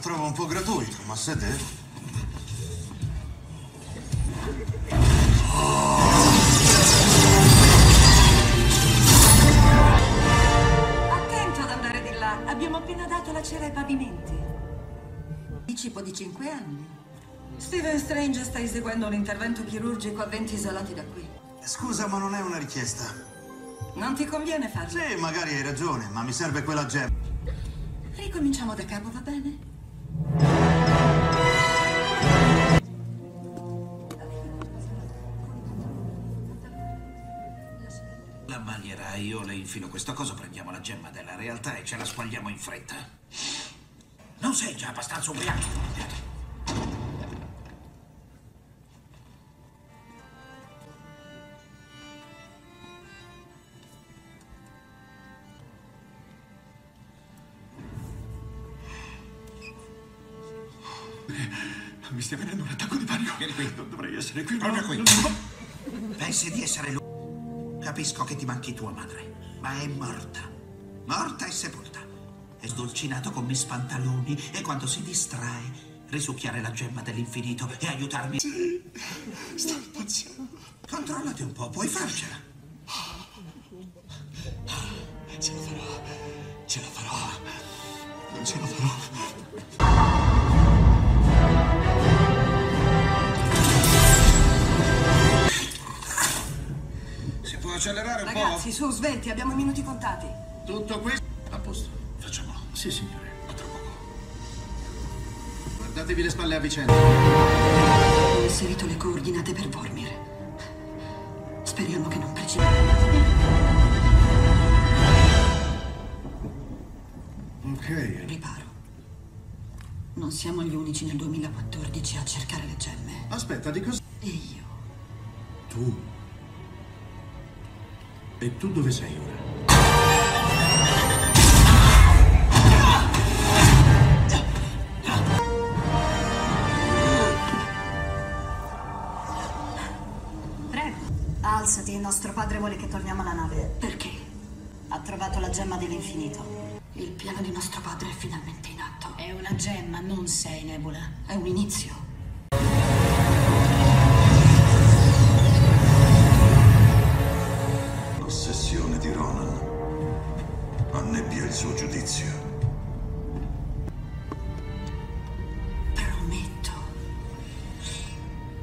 trovo un po' gratuito, ma se devo... Attento ad andare di là. Abbiamo appena dato la cera ai pavimenti. Anticipo di 5 anni. Steven Strange sta eseguendo un intervento chirurgico a 20 isolati da qui. Scusa, ma non è una richiesta. Non ti conviene farlo? Sì, magari hai ragione, ma mi serve quella gemma. Ricominciamo da capo, va bene? La balierà, io le infilo questa cosa, prendiamo la gemma della realtà e ce la squagliamo in fretta. Non sei già abbastanza ubriaco? Mi stia venendo un attacco di panico. Vieni qui. Non dovrei essere qui. Proprio qui. Pensi di essere lui? Capisco che ti manchi tua madre, ma è morta. Morta e sepolta. È sdolcinato con me spantaloni e quando si distrae risucchiare la gemma dell'infinito e aiutarmi. Sì, sto impazzendo. Controllati un po', puoi farcela. Ce la farò. Ce la farò. Non ce la farò. Accelerare un po'? Ragazzi, su, svelti, abbiamo i minuti contati. Tutto questo? A posto, facciamolo. Sì, signore. A tra poco. Guardatevi le spalle a vicenda. Ho inserito le coordinate per Vormir. Speriamo che non precipiti. Ok. Riparo. Non siamo gli unici nel 2014 a cercare le gemme. Aspetta, di cosa? E io. Tu? E tu dove sei ora? Prego, alzati, il nostro padre vuole che torniamo alla nave. Perché? Ha trovato la gemma dell'infinito. Il piano di nostro padre è finalmente in atto. È una gemma, non sei Nebula. È un inizio. Annebbia il suo giudizio. Prometto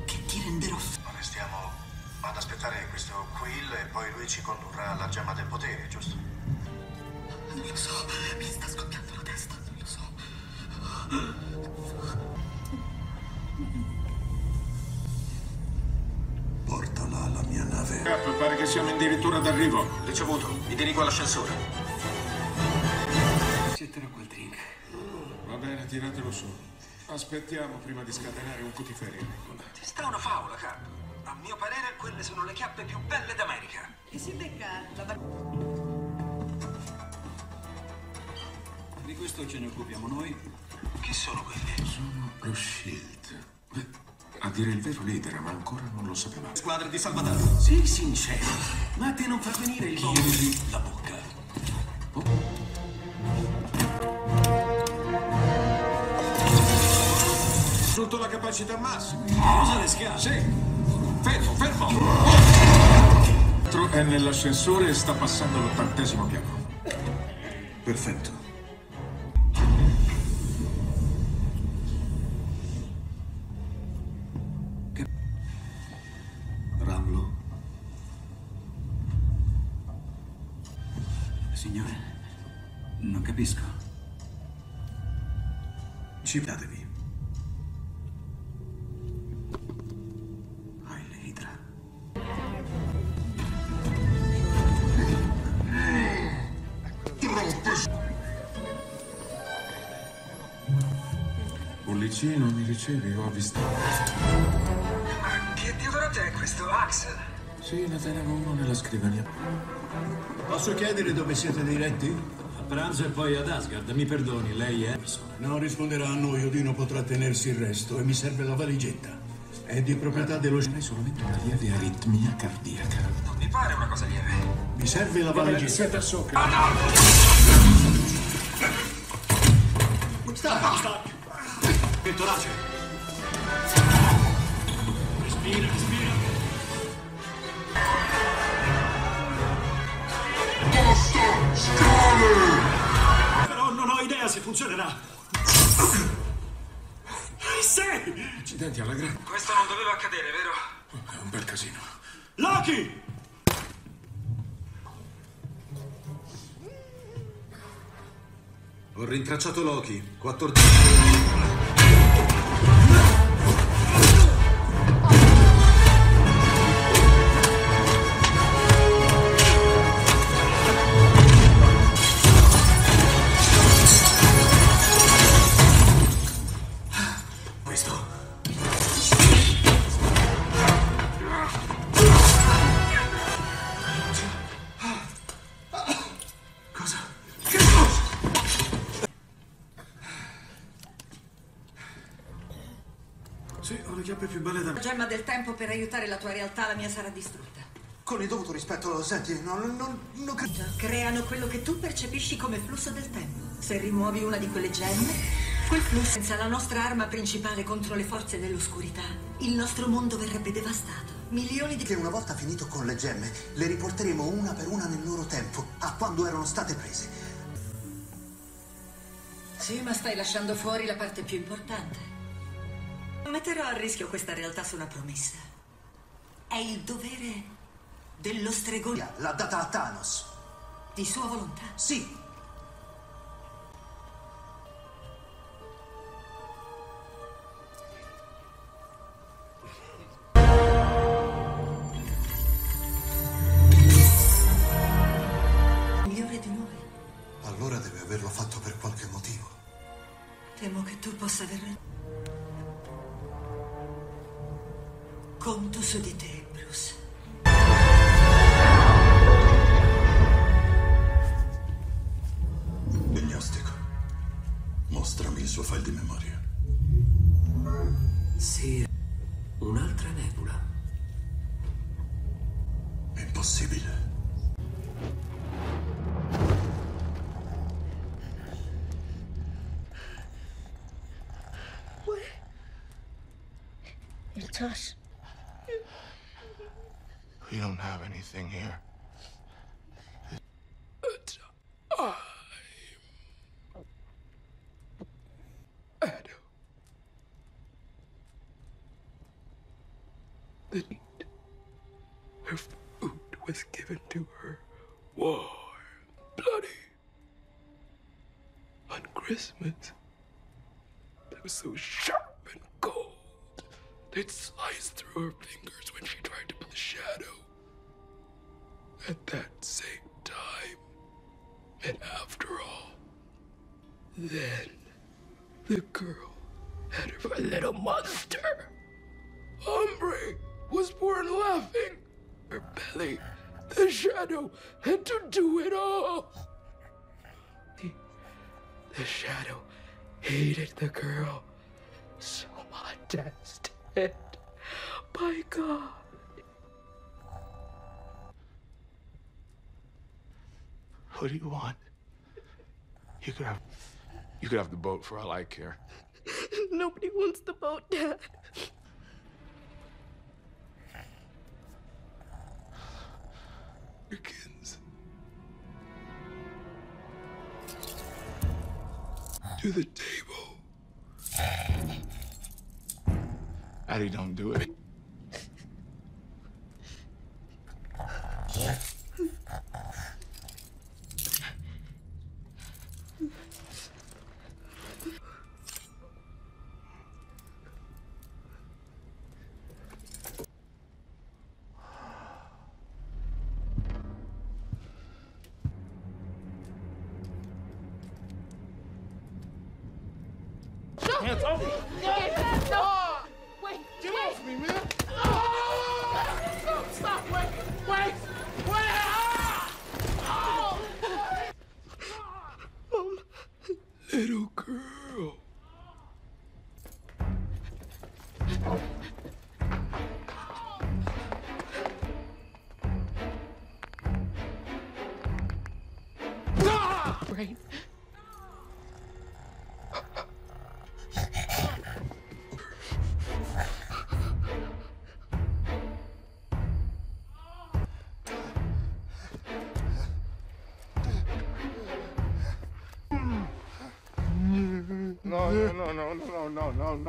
che ti renderò. Restiamo ad aspettare questo Quill e poi lui ci condurrà alla gemma del potere, giusto? Non lo so, mi sta scoppiando la testa, non lo so. Portala alla mia nave. Cap, pare che siamo addirittura d'arrivo. Ricevuto, mi dirigo all'ascensore. Quel drink. Va bene, tiratelo su. Aspettiamo prima di scatenare un putiferio. Ti sta una favola, Cap. A mio parere quelle sono le chiappe più belle d'America. E si becca la... Di questo ce ne occupiamo noi. Chi sono quelli? Sono lo Shield. Beh, a dire il vero leader, ma ancora non lo sapevamo. Squadra di salvataggio. Sii sincero, ma te non fa venire il chiudi la bocca. Oh. Tutto la capacità massima. Usa le scale. Sì. Fermo, fermo. Oh. È nell'ascensore e sta passando l'80° piano. Perfetto. Ramlo. Signore, non capisco. Citatevi. Pollicino, mi ricevi, ho avvistato. Ma che deodorante è questo, Axel? Sì, ne tenevo uno nella scrivania. Posso chiedere dove siete diretti? A pranzo e poi ad Asgard, mi perdoni, lei è... Non risponderà a noi, Odino potrà tenersi il resto e mi serve la valigetta. È di proprietà dello... Hai solamente una lieve aritmia cardiaca. Non mi pare una cosa lieve. Mi serve la valigetta. Siete a socca. Ah, no! Stop! Stop! pettoraceo. Respira, respira. Basta, scale! Però non ho idea se funzionerà. Sì! Accidenti alla grande. Questo non doveva accadere, vero? È un bel casino. Loki! Ho rintracciato Loki, 14. Questo. Sì, ho le chiappe più belle da me. La gemma del tempo per aiutare la tua realtà, la mia sarà distrutta. Con il dovuto rispetto, senti, non credo. Creano quello che tu percepisci come flusso del tempo. Se rimuovi una di quelle gemme, quel flusso, senza la nostra arma principale contro le forze dell'oscurità, il nostro mondo verrebbe devastato. Milioni di... Che una volta finito con le gemme, le riporteremo una per una nel loro tempo, a quando erano state prese. Sì, ma stai lasciando fuori la parte più importante. Metterò a rischio questa realtà su una promessa. È il dovere dello stregone. L'ha data a Thanos. Di sua volontà? Sì. Migliore di noi. Allora deve averlo fatto per qualche motivo. Temo che tu possa aver... Conto su di te, Bruce. Diagnostico. Mostrami il suo file di memoria. Sì, un'altra nebula. Impossibile. It's us. We don't have anything here. It's I. Adam. The need. Her food was given to her warm, bloody. On Christmas, that was so sharp and cold. It sliced through her fingers when she tried to put the shadow. At that same time, and after all, then the girl had her little monster. Ombre was born laughing. Her belly, the shadow, had to do it all. The shadow hated the girl so much as to. By God. What do you want? You could have the boat for all I care. Nobody wants the boat, Dad. Your kids. To the table. Addy, don't do it. Hands off me! Hands off! Get off me, man! Oh! No, stop! Wait! Wait! Wait! Ah! Oh! Mom. Little girl. Ah! Right. No, not. I'm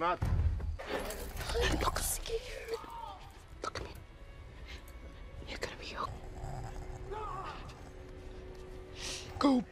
not scared. Look at me. You're gonna be okay. Go.